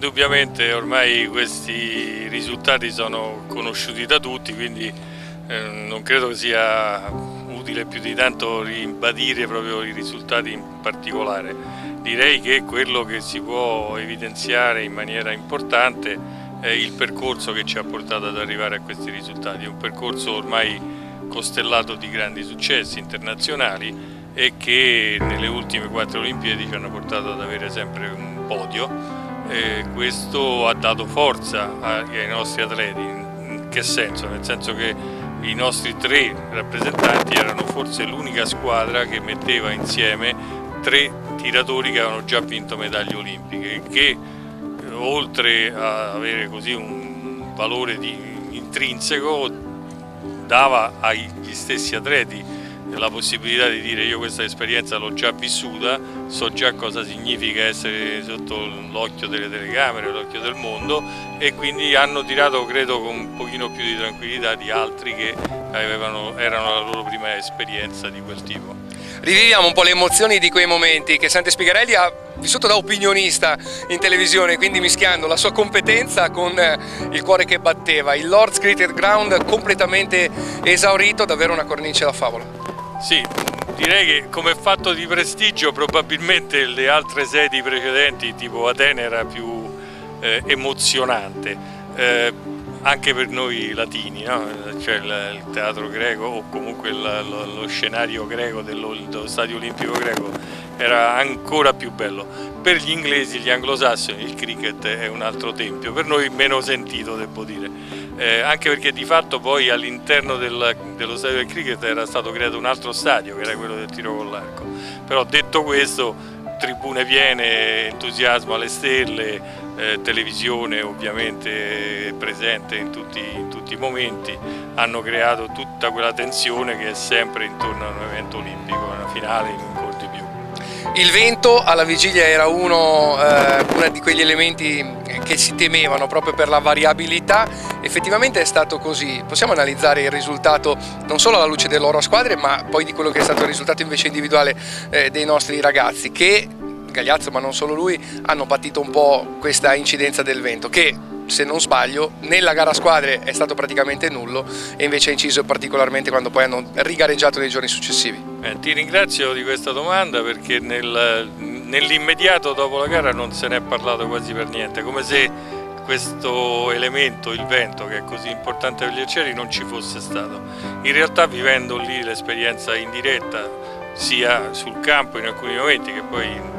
Indubbiamente ormai questi risultati sono conosciuti da tutti, quindi non credo che sia utile più di tanto ribadire proprio i risultati in particolare. Direi che quello che si può evidenziare in maniera importante è il percorso che ci ha portato ad arrivare a questi risultati, è un percorso ormai costellato di grandi successi internazionali e che nelle ultime 4 Olimpiadi ci hanno portato ad avere sempre un podio, e questo ha dato forza ai nostri atleti. In che senso? Nel senso che i nostri 3 rappresentanti erano forse l'unica squadra che metteva insieme 3 tiratori che avevano già vinto medaglie olimpiche, che oltre a avere così un valore intrinseco dava agli stessi atleti la possibilità di dire: io questa esperienza l'ho già vissuta, so già cosa significa essere sotto l'occhio delle telecamere, l'occhio del mondo, e quindi hanno tirato credo con un pochino più di tranquillità di altri che erano la loro prima esperienza di quel tipo. Riviviamo un po' le emozioni di quei momenti che Sante Spigarelli ha vissuto da opinionista in televisione, quindi mischiando la sua competenza con il cuore che batteva. Il Lord's Cricket Ground completamente esaurito, davvero una cornice da favola. Sì, direi che come fatto di prestigio probabilmente le altre sedi precedenti tipo Atene era più emozionante, anche per noi latini, no? Cioè il teatro greco o comunque lo scenario greco dello stadio olimpico greco era ancora più bello. Per gli inglesi, gli anglosassoni, il cricket è un altro tempio, per noi meno sentito, devo dire, anche perché di fatto poi all'interno dello stadio del cricket era stato creato un altro stadio che era quello del tiro con l'arco. Però detto questo, tribune piene, entusiasmo alle stelle, televisione ovviamente presente in tutti i momenti, hanno creato tutta quella tensione che è sempre intorno a un evento olimpico, una finale in un corso di più. Il vento alla vigilia era uno di quegli elementi che si temevano proprio per la variabilità, effettivamente è stato così. Possiamo analizzare il risultato non solo alla luce delle loro squadre, ma poi di quello che è stato il risultato invece individuale dei nostri ragazzi, che Gagliazzo, ma non solo lui, hanno patito un po' questa incidenza del vento che, se non sbaglio, nella gara squadre è stato praticamente nullo e invece ha inciso particolarmente quando poi hanno rigareggiato nei giorni successivi. Ti ringrazio di questa domanda perché nell'immediato dopo la gara non se ne è parlato quasi per niente, come se questo elemento, il vento, che è così importante per gli arcieri, non ci fosse stato. In realtà, vivendo lì l'esperienza in diretta, sia sul campo in alcuni momenti che poi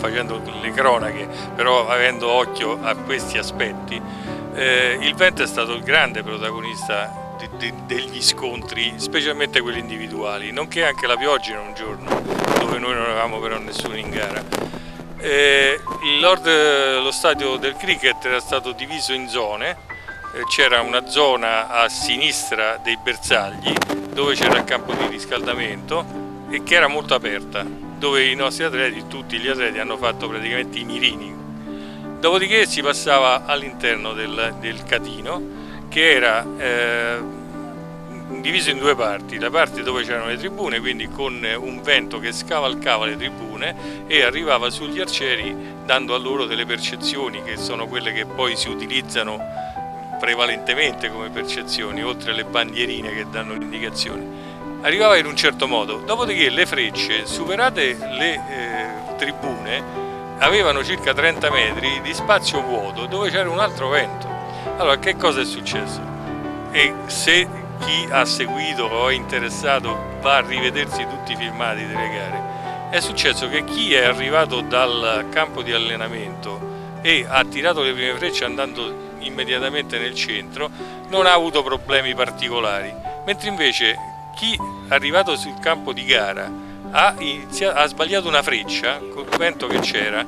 facendo le cronache, però avendo occhio a questi aspetti, il vento è stato il grande protagonista degli scontri, specialmente quelli individuali, nonché anche la pioggia in un giorno dove noi non eravamo però nessuno in gara. Lo stadio del cricket era stato diviso in zone, c'era una zona a sinistra dei bersagli dove c'era il campo di riscaldamento e che era molto aperta, dove i nostri atleti, tutti gli atleti, hanno fatto praticamente i mirini. Dopodiché si passava all'interno del catino, che era diviso in 2 parti: la parte dove c'erano le tribune, quindi con un vento che scavalcava le tribune e arrivava sugli arcieri dando a loro delle percezioni che sono quelle che poi si utilizzano prevalentemente come percezioni, oltre alle bandierine che danno l'indicazione. Arrivava in un certo modo, dopodiché le frecce, superate le tribune, avevano circa 30 metri di spazio vuoto dove c'era un altro vento. Allora, che cosa è successo? E se chi ha seguito o è interessato va a rivedersi tutti i filmati delle gare, è successo che chi è arrivato dal campo di allenamento e ha tirato le prime frecce andando immediatamente nel centro non ha avuto problemi particolari, mentre invece chi arrivato sul campo di gara ha sbagliato una freccia col vento che c'era,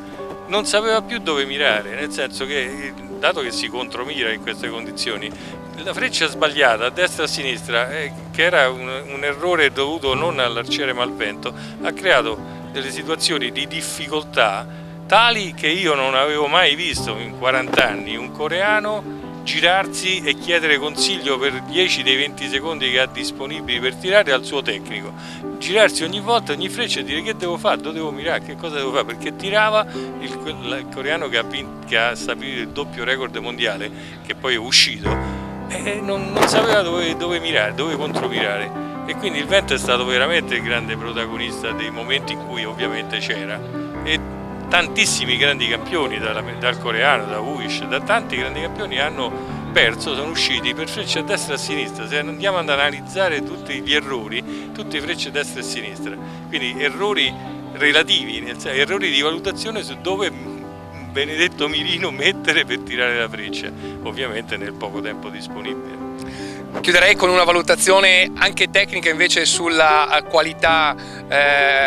non sapeva più dove mirare, nel senso che, dato che si contromira in queste condizioni, la freccia sbagliata a destra e a sinistra, che era un errore dovuto non all'arciere ma al vento, ha creato delle situazioni di difficoltà tali che io non avevo mai visto in 40 anni un coreano girarsi e chiedere consiglio per 10 dei 20 secondi che ha disponibili per tirare al suo tecnico, girarsi ogni volta, ogni freccia e dire che devo fare, dove devo mirare, che cosa devo fare, perché tirava il coreano che ha stabilito il doppio record mondiale, che poi è uscito, e non sapeva dove mirare, dove contromirare, e quindi il vento è stato veramente il grande protagonista dei momenti in cui ovviamente c'era, e tantissimi grandi campioni dal coreano, da Uish, da tanti grandi campioni hanno perso, sono usciti per frecce a destra e a sinistra. Se andiamo ad analizzare tutti gli errori, tutte frecce a destra e a sinistra, quindi errori relativi, nel senso, errori di valutazione su dove Benedetto Milino mettere per tirare la freccia, ovviamente nel poco tempo disponibile. Chiuderei con una valutazione anche tecnica invece sulla qualità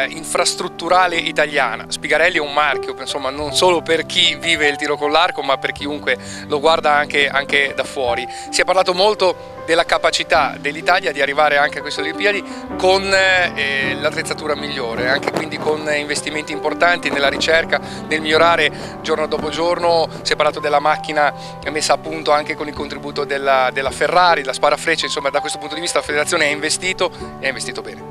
infrastrutturale italiana. Spigarelli è un marchio, insomma, non solo per chi vive il tiro con l'arco, ma per chiunque lo guarda anche da fuori. Si è parlato molto della capacità dell'Italia di arrivare anche a queste Olimpiadi con l'attrezzatura migliore, anche quindi con investimenti importanti nella ricerca, nel migliorare giorno dopo giorno. Si è parlato della macchina messa a punto anche con il contributo della Ferrari, la sparafreccia, insomma da questo punto di vista la federazione ha investito bene.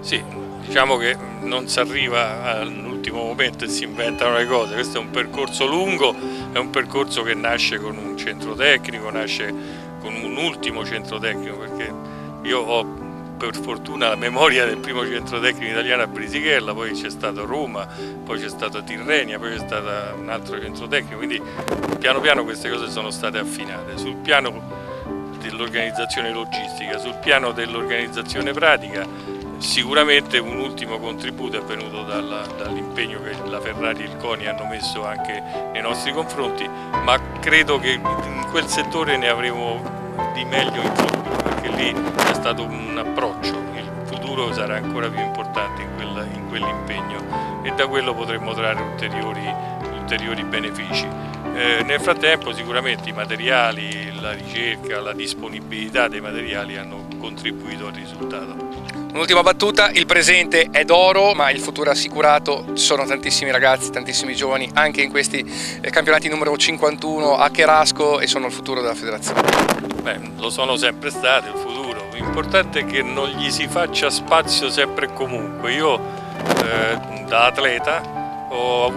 Sì, diciamo che non si arriva all'ultimo momento e si inventano le cose, questo è un percorso lungo, è un percorso che nasce con un centro tecnico, nasce con un ultimo centro tecnico, perché io ho per fortuna la memoria del primo centro tecnico italiano a Brisighella, poi c'è stato Roma, poi c'è stato Tirrenia, poi c'è stato un altro centro tecnico, quindi piano piano queste cose sono state affinate. Sul piano dell'organizzazione logistica, sul piano dell'organizzazione pratica, sicuramente un ultimo contributo è venuto dall'impegno che la Ferrari e il Coni hanno messo anche nei nostri confronti, ma credo che in quel settore ne avremo di meglio in futuro, perché lì è stato un approccio, il futuro sarà ancora più importante in quell'impegno, e da quello potremo trarre ulteriori benefici. Nel frattempo sicuramente i materiali, la ricerca, la disponibilità dei materiali hanno contribuito al risultato. Un'ultima battuta, il presente è d'oro ma il futuro è assicurato, ci sono tantissimi ragazzi, tantissimi giovani anche in questi campionati numero 51 a Cherasco, e sono il futuro della federazione. Beh, lo sono sempre stati il futuro, l'importante è che non gli si faccia spazio sempre e comunque. Io da atleta ho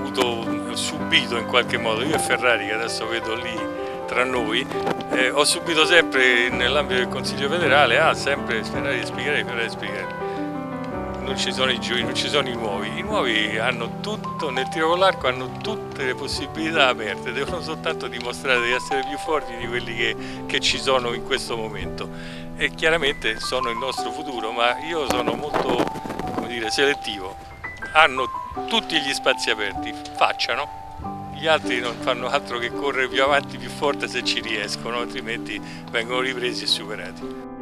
subito in qualche modo, io e Ferrari che adesso vedo lì tra noi, ho subito sempre nell'ambito del Consiglio federale, sempre Ferrari e Spigarelli, non ci sono i nuovi hanno tutto, nel tiro con l'arco hanno tutte le possibilità aperte, devono soltanto dimostrare di essere più forti di quelli che ci sono in questo momento, e chiaramente sono il nostro futuro, ma io sono molto, come dire, selettivo, hanno tutti gli spazi aperti, facciano. Gli altri non fanno altro che correre più avanti, più forte se ci riescono, altrimenti vengono ripresi e superati.